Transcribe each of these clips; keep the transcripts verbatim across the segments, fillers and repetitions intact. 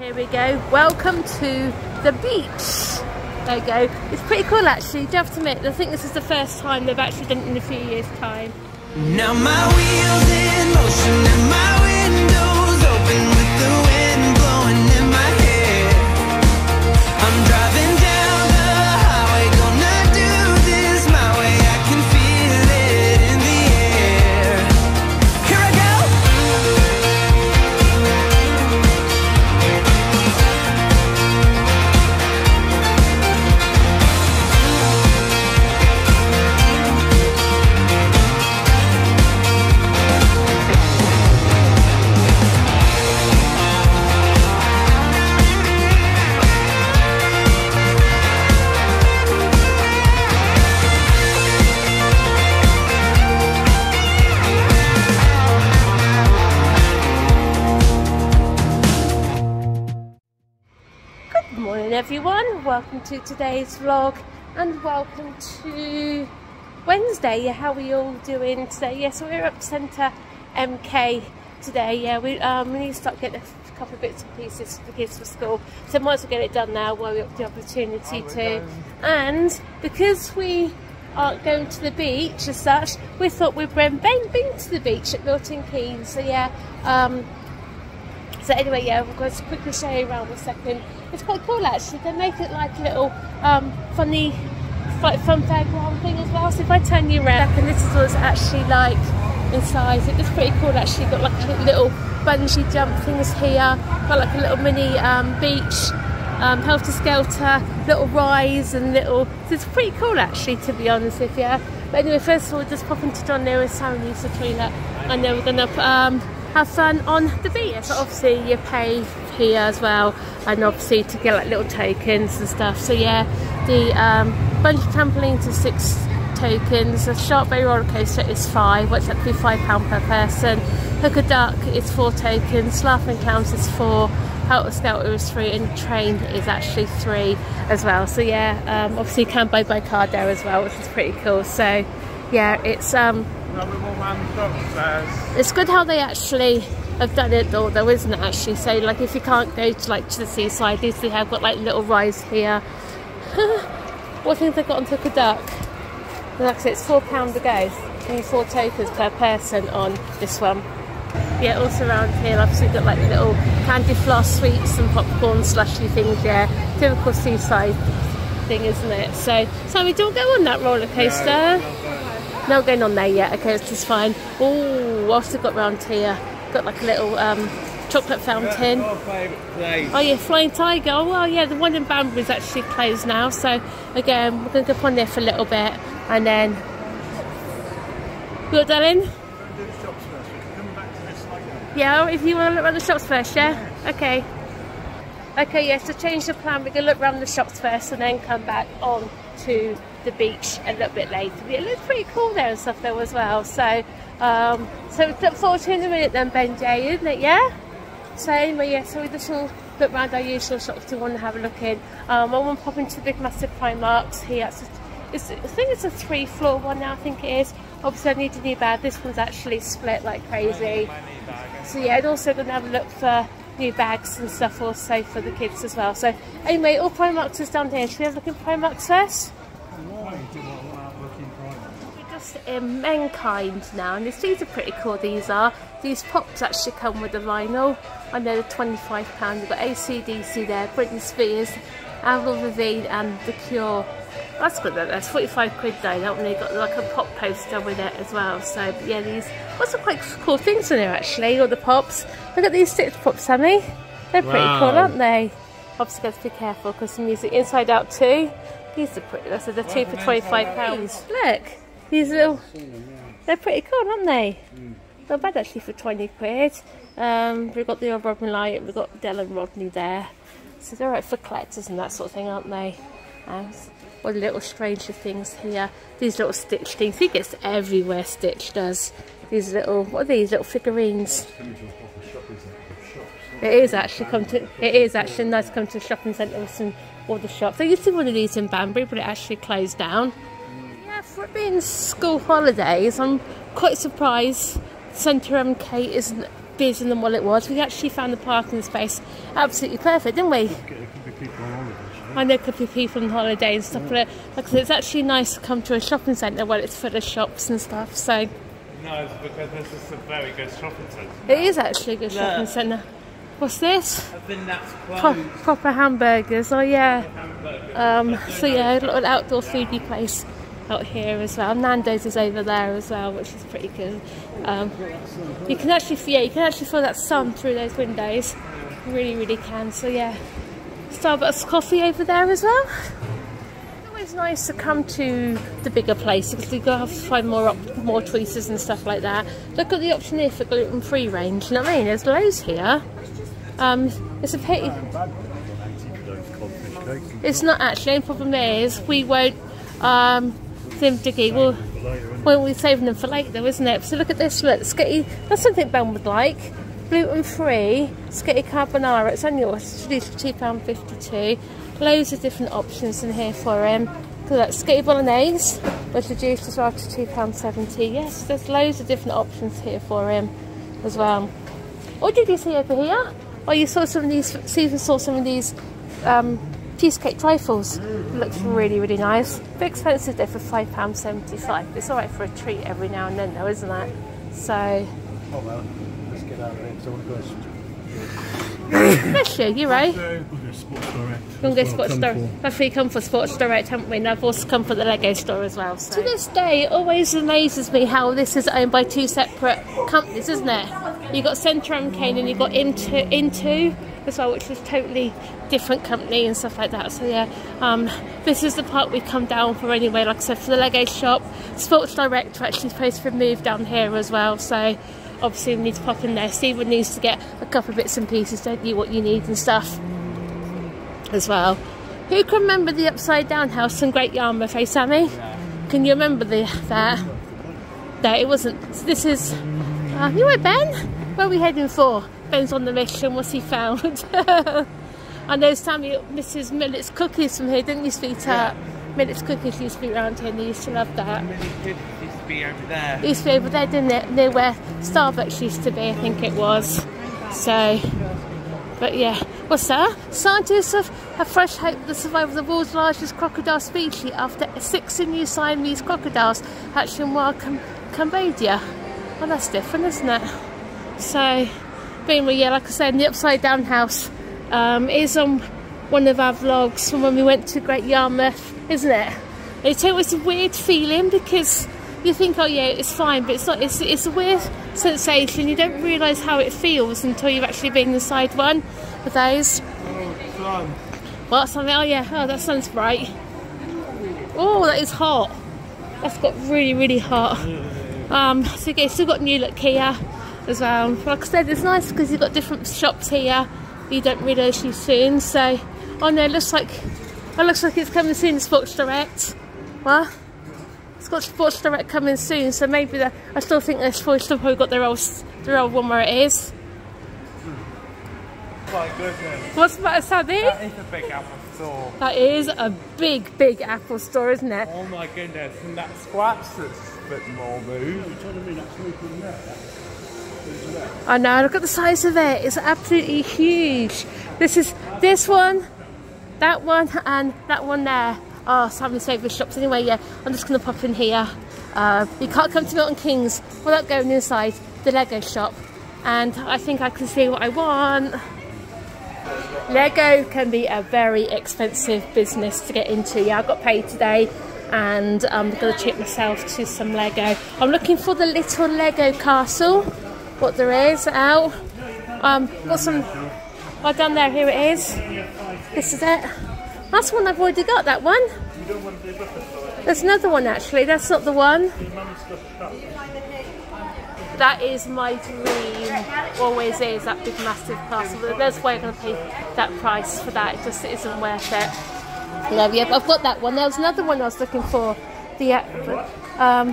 Here we go. Welcome to the beach. There you go. It's pretty cool actually, do you have to admit. I think this is the first time they've actually done it in a few years' time. Now my wheels in motion and my windows open with the wind blowing in my hair. I'm driving down the highway, gonna do this my way. I can feel it in the air. Here I go. Everyone, welcome to today's vlog and welcome to Wednesday. How are we all doing today? Yeah, so we're up to Centre M K today. Yeah, we, um, we need to start getting a couple of bits and pieces for the kids for school, so might as well get it done now while we've got the opportunity to. Going. And because we aren't going to the beach as such, we thought we'd bring Banbury to the beach at Milton Keynes. So yeah, um, so anyway, yeah, we're going to quickly show you around in a second. It's quite cool actually. They make it like a little um, funny, like fun fairground thing as well. So if I turn you around, and this is what it's actually like inside. It was pretty cool actually. Got like a little bungee jump things here. Got like a little mini um, beach, um, helter skelter, little rise and little. So it's pretty cool actually, to be honest with you. But anyway, first of all, just pop into John Lewis, Sam, Lisa, Trina, and then we're gonna um, have fun on the beach. So obviously you pay here as well, and obviously to get like little tokens and stuff. So yeah, the um, bungee trampoline to six tokens, the Shark Bay roller coaster is five, which that'd be five pound per person. Hook a duck is four tokens, laughing clowns is four, helter skelter is three, and train is actually three as well. So yeah, um, obviously you can buy by card there as well, which is pretty cool. So yeah, it's um. It's good how they actually have done it though, though isn't it actually? So like if you can't go to like to the seaside, these they have got like little rides here. What things they've got on Hook a Duck? Like I said, it's four pounds a go, only four tokens per person on this one. Yeah, also around here obviously got like little candy floss sweets and popcorn slushy things, yeah. Typical seaside thing, isn't it? So so we don't go on that roller coaster. No. Not going on there yet, okay, it's just fine. Oh, whilst I've got round here, got like a little um, chocolate fountain. That's my favourite place. Oh yeah, Flying Tiger. Oh well, yeah, the one in Banbury is actually closed now, so again, we're going to go up on there for a little bit, and then... What, darling? Do the shops first, we can come back to this later. Yeah, if you want to look around the shops first, yeah? Yes. Okay. Okay, yeah, so change the plan, we're going to look around the shops first, and then come back on to the beach a little bit later. It looks pretty cool there and stuff though as well. So um so we look forward to in a minute then, Benjay, isn't it? Yeah, so anyway, yeah, so we just all look around our usual shops to want to have a look in. um I want to pop into the big massive Primarks here. It's, it's, I think it's a three floor one now, I think it is. Obviously I need a new bag, this one's actually split like crazy, so yeah. And also gonna have a look for new bags and stuff also for the kids as well. So anyway, all Primarks is down here. Should we have a look at Primarks first? We're just in Menkind now, and these are pretty cool. These are these pops actually come with the vinyl, and they're twenty-five pounds. You've got A C D C there, Britney Spears, Avril Lavigne, and The Cure. That's good though, that's forty-five quid though. That one, they got like a pop poster with it as well. So but yeah, these lots of quite cool things in there actually, all the pops. Look at these Stitch pops, Sammy. They're pretty wow. cool, aren't they? Obviously got to be careful because the music inside out too. These are pretty, so they're two for twenty-five pounds. Look, these little, they're pretty cool, aren't they? Mm. Not bad actually for twenty quid. Um, we've got the old Robin Light, we've got Del and Rodney there. So they're right for collectors and that sort of thing, aren't they? Um, Or the little Stranger Things here. These little Stitch things. He gets everywhere, Stitch does. These little, what are these little figurines? It is actually come to. It is actually nice to come to a shopping centre with some all the shops. I used to one of these in Banbury, but it actually closed down. Yeah, for it being school holidays, I'm quite surprised Centre M K isn't busier than what it was. We actually found the parking space absolutely perfect, didn't we? It could be people on holiday. I know it could be people on holiday and stuff, yeah. Like, it's actually nice to come to a shopping centre where it's full of shops and stuff. So. No, it's because this is a very good shopping centre. It is actually a good yeah. shopping centre. What's this? I think that's closed. Pro proper hamburgers. Oh yeah. Hamburgers. Um, so yeah, a little outdoor foodie place out here as well. Nando's is over there as well, which is pretty good. Um, you can actually, yeah, you can actually feel that sun through those windows. You really, really can. So yeah. Starbucks coffee over there as well. It's always nice to come to the bigger place because you have to find more op more choices and stuff like that. Look at the option here for gluten-free range. You know what I mean? There's loads here. Um, it's a pity. It's not actually. The problem is we won't. Um, diggy. We'll, well, we're saving them for later, though, isn't it? So look at this. Look, skitty. That's something Ben would like. Gluten-free skitty carbonara. It's only two pounds fifty-two. Loads of different options in here for him. So that's skitty bolognese, which reduced as well to two pounds seventy. Yes, there's loads of different options here for him as well. What did you see over here? Oh, you saw some of these. Susan saw some of these um, cheesecake trifles. It looks really, really nice. A bit expensive there for five pounds seventy-five. It's all right for a treat every now and then, though, isn't it? So. Oh well. Out of it, so bless you, you're right. We're going to Sports Direct. We're going to Sports Direct. I've come for Sports Direct, haven't we? And I've also come for the Lego store as well. So. To this day, it always amazes me how this is owned by two separate companies, isn't it? You've got Centre M K and you've got Into Into as well, which is a totally different company and stuff like that. So yeah, um, this is the part we come down for anyway. Like I said, for the Lego shop, Sports Direct are actually supposed to move down here as well. So. Obviously we need to pop in there. Stephen needs to get a couple of bits and pieces, don't you, what you need and stuff as well. Who can remember the upside down house in Great Yarmouth, eh Sammy? No. Can you remember the that? No, it wasn't. So this is, uh, you know what, Ben? Where are we heading for? Ben's on the mission, what's he found? I know Sammy, Missus Millett's Cookies from here, didn't you, sweetheart? Yeah. Millett's Cookies used to be around here and they used to love that. Over there. It used to be over there, didn't it? Near where Starbucks used to be, I think it was. So, but yeah. What's that? Scientists have, have fresh hope for the survival of the world's largest crocodile species after sixty new Siamese crocodiles hatched in wild Cam Cambodia. Well, that's different, isn't it? So, being yeah, like I said, in the upside down house um, is on one of our vlogs from when we went to Great Yarmouth, isn't it? It's always a weird feeling because. You think, oh yeah, it's fine, but it's not. It's, it's a weird sensation. You don't realise how it feels until you've actually been inside one of those. Oh, the sun. What, something? Oh yeah, oh, that sun's bright. Oh, that is hot. That's got really, really hot. Um, so okay, still got New Look here as well. Like I said, it's nice because you've got different shops here that you don't realise you soon. So, oh no, it looks like, oh, it looks like it's coming soon to Sports Direct. What? It's got Sports Direct coming soon, so maybe the, I still think they've probably got their old, their old one where it is. My goodness. What's the matter, Sadie? That is a big Apple store. That is a big, big Apple store, isn't it? Oh my goodness, and that squats that's a bit more move. You're telling me that's bigger than that? I know, look at the size of it. It's absolutely huge. This is this one, that one, and that one there. Oh, Sammy's favourite shops. Anyway, yeah, I'm just going to pop in here. Uh, you can't come to Milton Keynes without going inside the Lego shop. And I think I can see what I want. Lego can be a very expensive business to get into. Yeah, I got paid today and I'm going to treat myself to some Lego. I'm looking for the little Lego castle, what there is out. Um, got some... Oh, down there, here it is. This is it. That's one I've already got, that one. You don't want to do butter. There's another one actually, that's not the one. That is my dream, always is, that big massive castle. There's a way I'm going to pay that price for that, it just isn't worth it. Yeah, yeah, I've got that one. There was another one I was looking for, the, um,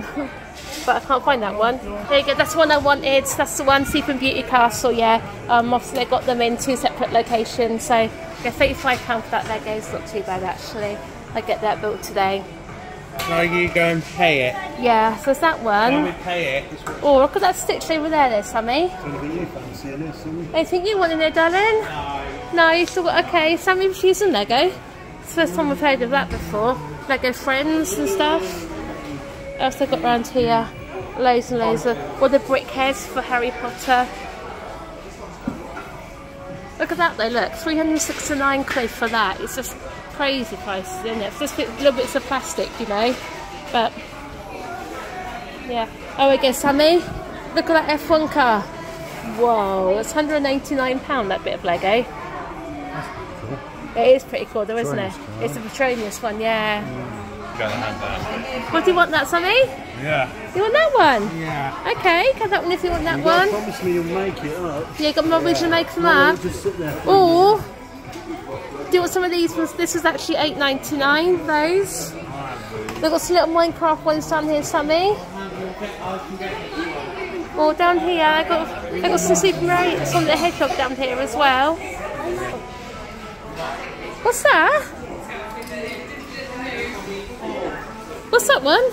but I can't find that one. There you go, that's the one I wanted, that's the one, Sleeping Beauty Castle, yeah. Um, obviously they got them in two separate locations, so... Yeah, thirty-five pounds for that Lego is not too bad actually. I get that built today. No, you go and pay it. Yeah, so it's that one. No, we pay it. Oh, look at that Stitch over there, there, Sammy. Anything you fancy in there, Sammy? Anything you want in there, darling? No. No, you still got, okay, Sammy's using Lego. It's the first time I've heard of that before. Lego Friends and stuff. What else they've got around here? Loads and loads of, or the brick heads for Harry Potter. Look at that though, look, three hundred sixty-nine quid for that. It's just crazy prices, isn't it? It's just little bits of plastic, you know, but yeah. Oh, okay, Sammy, look at that F one car. Whoa, it's one hundred and eighty-nine pounds, that bit of Lego. That's cool. It is pretty cool though, isn't it? Car. It's a Petronius one, yeah. Mm. Gotta have that. What, do you want that, Sammy? Yeah. You want that one? Yeah. Okay, have that one if you want that you one. Promise me you'll make it up. Yeah, you got my wish to make them no, up. Just sit there or do you want some of these ones? This was actually eight ninety-nine. Those. They've got some little Minecraft ones down here, Sammy. Or down here, I got I got some Super Mario, some of the Hedgehog down here as well. What's that? What's that one?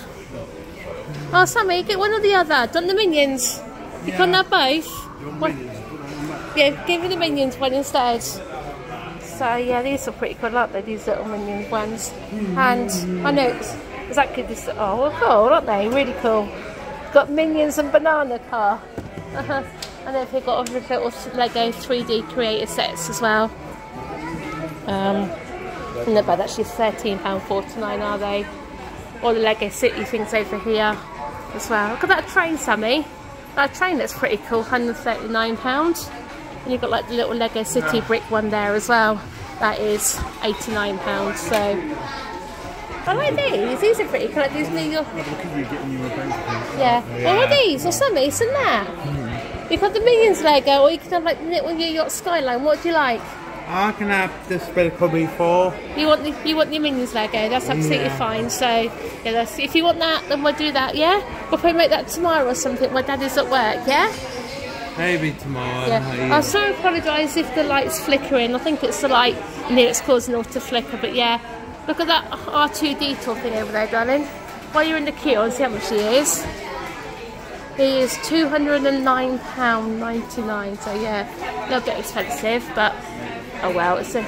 Oh, Sammy, get one or the other. Done the Minions. You yeah. can't have both. Minions, yeah, give me the Minions one instead. So, yeah, these are pretty cool, aren't they? These little Minions ones. Mm. And I know it's exactly this. Oh, they're cool, aren't they? Really cool. Got Minions and Banana Car. And then they've got all these little Lego three D creator sets as well. Um, and they're about actually thirteen pounds forty-nine, are they? All the Lego City things over here as well. Look at that train, Sammy. That train looks pretty cool, one hundred and thirty-nine pounds. And you've got like the little Lego City brick one there as well. That is eighty-nine pounds. So I like these. These are pretty cool. Like these New York. Yeah. What yeah. are these? Or Sammy, isn't that? Mm. You could have the Minions Lego, or you could have like the little New York skyline. What do you like? I can have this bit of cubby for. You want the you want your Minions Lego? That's absolutely yeah. fine. So yeah, that's, if you want that, then we'll do that. Yeah, we'll probably make that tomorrow or something. My dad is at work. Yeah. Maybe tomorrow. Yeah. I so apologise if the light's flickering. I think it's the light and it's causing it to flicker. But yeah, look at that R two D two thing over there, darling. While you're in the queue, I'll see how much he is. He is two hundred and nine pound ninety nine. So yeah, a little bit expensive, but. Oh well, it's a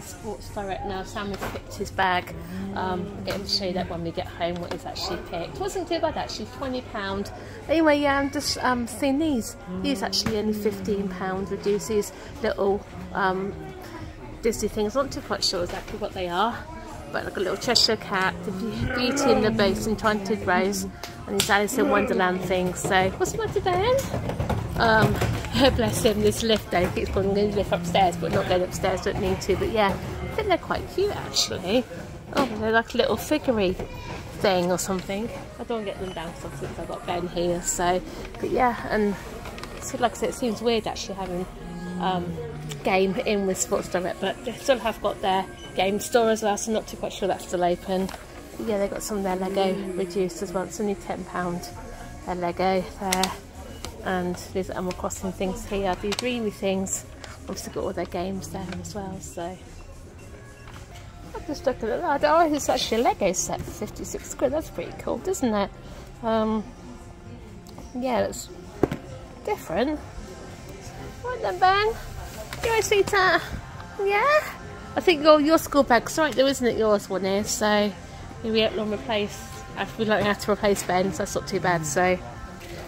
Sports Direct now. Sam has picked his bag. Um, I'll get him to show you that when we get home what he's actually picked. It wasn't too bad actually, twenty pounds. Anyway, yeah, I'm just um, seeing these. These actually only fifteen pounds, reduce these little um, Disney things. I'm not too quite sure exactly what they are, but like a little Cheshire Cat, the Beauty and the Beast, Enchanted Rose, and these Alice in Wonderland things. So, what's the matter then? Um, bless him, this lift though, keeps going, I'm going to lift upstairs, but not going upstairs, don't need to, but yeah, I think they're quite cute actually. Oh, they're like a little figurine thing or something. I don't want to get them down since I've got Ben here, so, but yeah, and so, like I said, it seems weird actually having um, game in with Sports Direct, but they still have got their game store as well, so I'm not too quite sure that's still open. But yeah, they've got some of their Lego reduced as well, it's only ten pounds, their Lego there. And these Animal Crossing things here, these dreamy things. Obviously got all their games there as well, so. I've just looking at that. Oh, it's actually a Lego set for fifty-six quid. That's pretty cool, isn't it? Um, yeah, it's different. Right then, Ben. You alright, sweetheart? Yeah? I think your, your school bag's right though, isn't it? Yours one is, so. We don't long replace, we don't have to replace Ben's, so that's not too bad, so.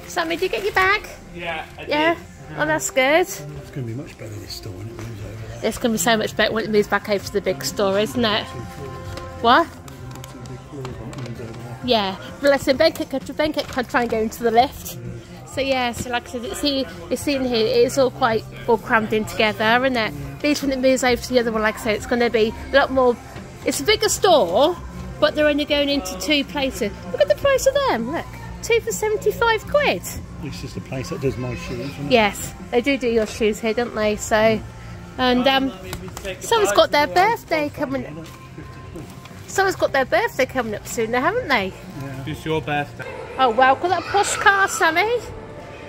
Sammy, did you get your bag? Yeah, I did. Yeah? Oh, that's good. It's going to be much better this store when it moves over there. It's going to be so much better when it moves back over to the big store, isn't it? What? Yeah. Bless him, Ben can't try and go into the lift. So yeah, so like I said, it's, here, it's in here, it's all quite all crammed in together, isn't it? At least when it moves over to the other one, like I said, it's going to be a lot more... It's a bigger store, but they're only going into two places. Look at the price of them, look. Two for seventy-five quid. This is the place that does my shoes. Yes, they do do your shoes here, don't they? So, and um, someone's got their birthday coming. Someone's got their birthday coming up soon, though, haven't they? Yeah. It's your birthday. Oh wow, got that posh car, Sammy.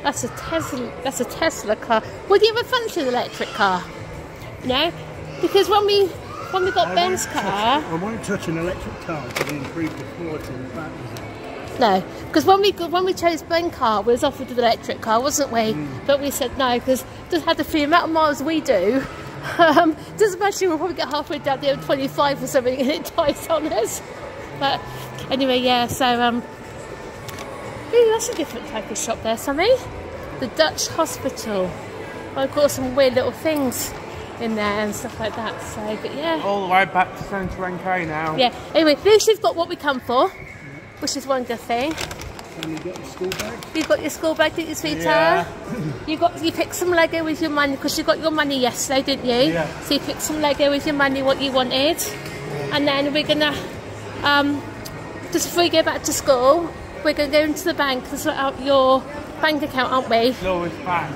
That's a Tesla. That's a Tesla car. Would you ever fancy an electric car? No, because when we when we got I Ben's car... Touch, I won't touch an electric car to the improved quality of the batteries. No, because when we when we chose Ben's car, we was offered an electric car, wasn't we? Mm. But we said no, because just had the few amount of miles we do. Um, just especially we'll probably get halfway down the M twenty-five or something and it dies on us. But anyway, yeah, so... um, ooh, that's a different type of shop there, Sammy. The Dutch Hospital. I've got some weird little things in there and stuff like that, so, but yeah. All the way back to Centre M K now. Yeah, anyway, at least you've got what we come for, which is one good thing. And you've got your school bag. You've got your school bag, didn't you, sweetheart? Yeah. you, got, you picked some Lego with your money, because you got your money yesterday, didn't you? Yeah. So you picked some Lego with your money, what you wanted. And then we're going to, um, just before we go back to school, we're going to go into the bank and sort out your bank account, aren't we? Lloyd's Bank.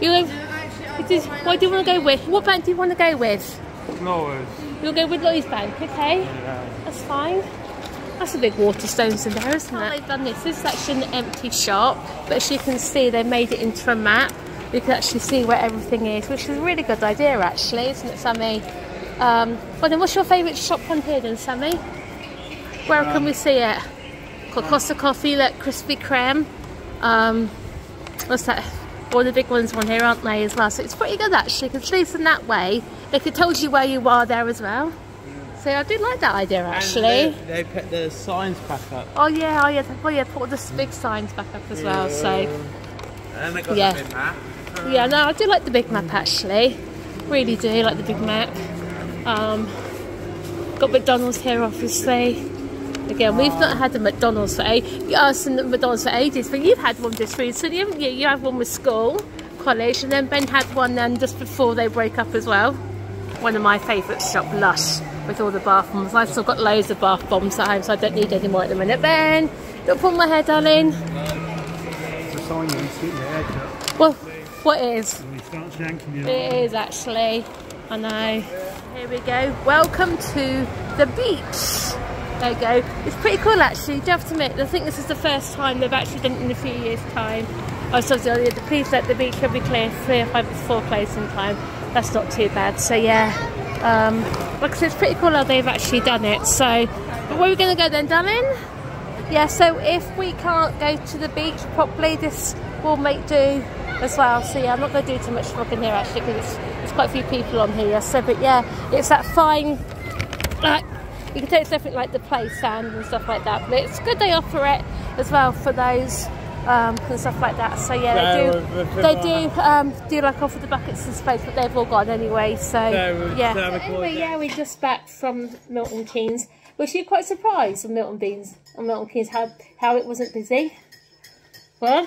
You no, actually, is, what do you want to go with? What bank do you want to go with? Lloyd's. You'll go with Lloyd's Bank, okay? Yeah. That's fine. That's a big Waterstones in there, isn't it? They've done this. This is actually an empty shop, but as you can see, they made it into a map. You can actually see where everything is, which is a really good idea, actually, isn't it, Sammy? Um, well, then, what's your favourite shop on here, then, Sammy? Where um, can we see it? Got Costa Coffee, look, Krispy Kreme. Um, what's that? All the big ones on here, aren't they, as well? So it's pretty good, actually, because at least in that way, they could told you where you are there as well. So I do like that idea, actually. And they, they put the signs back up. Oh, yeah, oh, yeah. Oh, yeah, put all the big signs back up as well, yeah. So... And they got yeah. the big map. Um, yeah, no, I do like the big map, actually. Really do like the big map. Um, got McDonald's here, obviously. Again, we've not had a McDonald's for ages. Us and McDonald's for ages, but you've had one just recently, haven't you? You had one with school, college, and then Ben had one then just before they broke up as well. One of my favourite shop, Lush, with all the bath bombs. I've still got loads of bath bombs at home, so I don't need any more at the minute. Ben, don't pull my hair, darling. It's a sign you need to get your hair cut. Well, what is? When you start yanking your hair. It is actually. I know. Here we go. Welcome to the beach. There you go. It's pretty cool, actually. Do you have to admit? I think this is the first time they've actually done it in a few years' time. I was told earlier, please let the beach be clear three or five before closing time. That's not too bad. So yeah, um, like I said, it's pretty cool how they've actually done it. So, but where are we going to go then, darling? Yeah. So if we can't go to the beach properly, this will make do as well. So yeah, I'm not going to do too much vlogging here actually because it's, it's quite a few people on here. So, but yeah, it's that fine, like. You can tell it's definitely like the play stand and stuff like that, but it's good they offer it as well for those um, and stuff like that. So yeah, they do. They do um, do like offer the buckets and space, but they've all gone anyway. So yeah. Anyway, yeah, we're just back from Milton Keynes. Were you quite surprised on Milton Beans on Milton Keynes how how it wasn't busy? Well,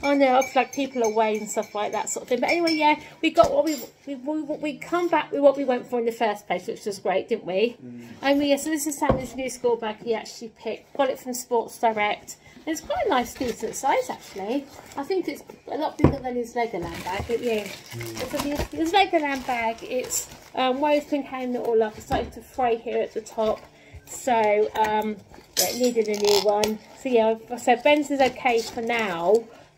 I know, I've flagged people away and stuff like that sort of thing. But anyway, yeah, we got what we we we, we come back with what we went for in the first place, which was great, didn't we? Mm. And we, yeah, so this is Sammy's new school bag he actually picked. Got it from Sports Direct. And it's quite a nice, decent size actually. I think it's a lot bigger than his Legoland bag, but yeah, mm. it's, his Legoland bag. It's um, woven hanging it all up. It's starting to fray here at the top, so um, yeah, it needed a new one. So yeah, so Ben's is okay for now.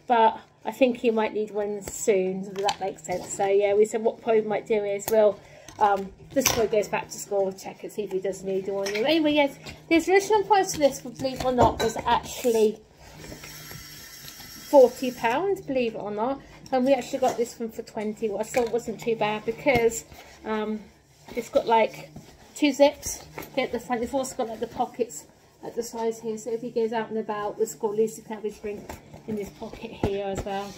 But I think you might need one soon, so that makes sense. So yeah, we said what Paul might do is we'll, um, this boy goes back to school, check and see if he does need one. Anyway, yes, the original price for this, believe it or not, was actually forty pounds, believe it or not. And we actually got this one for twenty, which I thought wasn't too bad because um, it's got like two zips at the front. It's also got like the pockets at the sides here, so if he goes out and about with school, at least he can have his drink in his pocket here as well.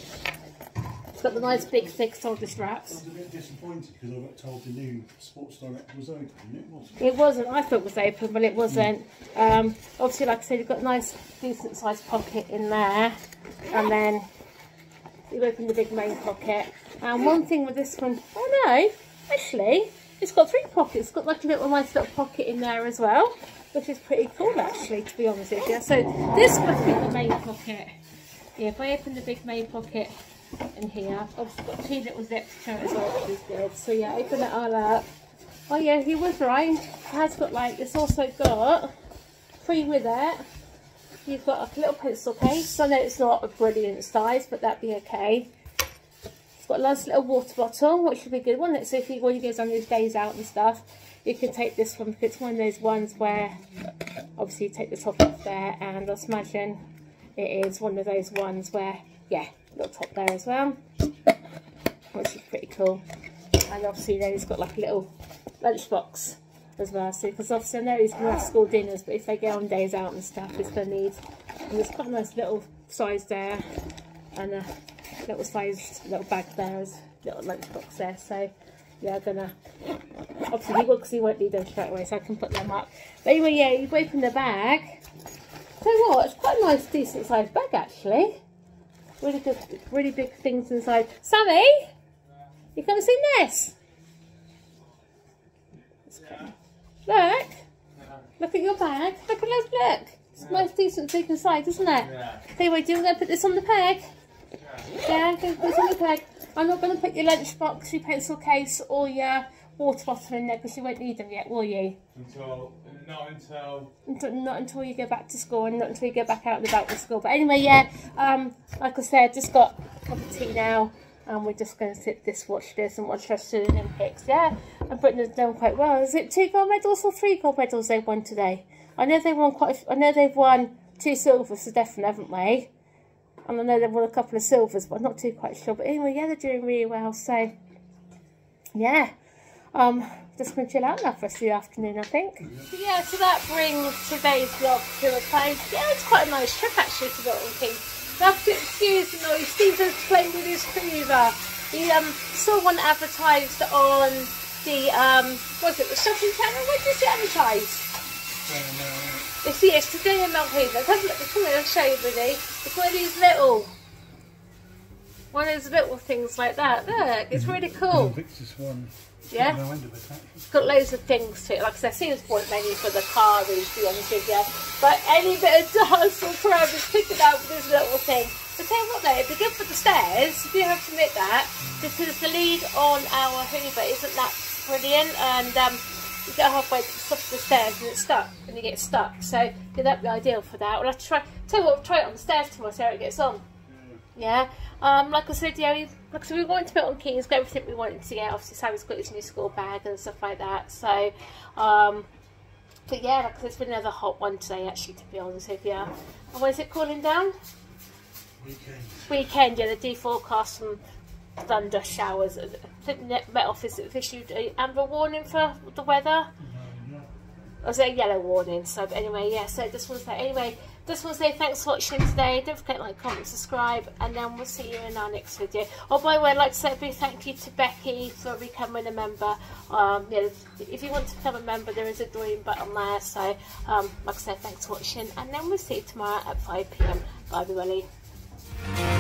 It's got the nice big thick solder straps. I was a bit disappointed because I got told the new Sports Direct was open, and it wasn't. It wasn't, I thought it was open, but it wasn't. Mm. Um, obviously, like I said, you've got a nice, decent sized pocket in there, and then you open the big main pocket. And one thing with this one, oh no, actually, it's got three pockets. It's got like a little nice little pocket in there as well, which is pretty cool actually, to be honest with you. So this must be the main pocket. Yeah, if I open the big main pocket in here, I've got two little zips to it as well, which is good. So yeah, open it all up. Oh yeah, he was right. It has got like, it's also got free with it. You've got like a little pencil case. I know it's not a brilliant size, but that'd be okay. got a nice little water bottle, which would be good, wouldn't it? So if you, when you guys on these days out and stuff, you can take this one, because it's one of those ones where obviously you take the top off there, and I imagine it is one of those ones where, yeah, little top there as well, which is pretty cool. And obviously then he's got like a little lunchbox as well, so because obviously I know he's going to have school dinners, but if they get on days out and stuff, it's going to need, and there's quite a nice little size there, and a little sized little bag there, as little lunchbox there, so yeah, I'm gonna obviously you will, because you won't need them straight away, so I can put them up. But anyway, yeah, you open the bag. So what? It's quite a nice, decent sized bag actually. Really good, really big things inside. Sammy, you come and see this. Look, look at your bag. Look at those. Look, it's a nice, decent thing inside, isn't it? Anyway, do you want to put this on the peg? Yeah, I'm going to put this on the peg. I'm not going to put your lunchbox, your pencil case, or your water bottle in there, because you won't need them yet, will you? Until, not until... until not until you go back to school, and not until you go back out and about with school. But anyway, yeah, um, like I said, just got a cup of tea now, and we're just going to sit this, watch this, and watch the rest of the Olympics, yeah? And Britain's done quite well. Is it two gold medals or three gold medals they won today? I know they won quite. A, I know they've won two silvers, so definitely, haven't they? And I know they've won a couple of silvers, but I'm not too quite sure. But anyway, yeah, they're doing really well. So, yeah. Um, just going to chill out now for the rest of the afternoon, I think. Mm-hmm. So, yeah, so that brings today's vlog to a close. Yeah, it's quite a nice trip, actually, to Milton Keynes. Now, if you excuse the noise, Stephen's playing with his Hoover. He um, saw one advertised on the, um, what was it, the shopping channel? Where did it advertise? It's the it's today in Milton Keynes. Let's have a look. Come here, I'll show you, buddy. It's one of these little, one of these little things like that. Look, it's really cool. Victor's one. Yeah. No end of it, it's got loads of things to it. Like I said, I've seen this point mainly for the car, these things, yeah. But any bit of dust or crap is picked out with this little thing. But tell you what, though, it'd be good for the stairs. You do have to admit that, because the lead on our Hoover isn't that brilliant, and um. you get halfway to the top of the stairs and it's stuck, and you get stuck. So yeah, that'd be ideal for that. Well, I try. Tell you what, I'll try it on the stairs tomorrow, see how it gets on. Yeah. Um, like I said, yeah, we, like I said, we wanted to Milton Keynes, got everything we wanted to get. Obviously, Sammy's got his new school bag and stuff like that. So, um, but yeah, like I said, it's been another hot one today, actually, to be honest with you. And what is it calling down? Weekend. Weekend. Yeah, the D forecast from. Thunder showers. The Met Office have issued an amber warning for the weather. Or is it a yellow warning? So but anyway, yeah, so just want to say anyway, just want to say thanks for watching today. Don't forget to like, comment, subscribe, and then we'll see you in our next video. Oh, by the way, I'd like to say a big thank you to Becky for becoming a member. Um yeah, if you want to become a member, there is a join button there. So um like I said, thanks for watching, and then we'll see you tomorrow at five P M. Bye everybody.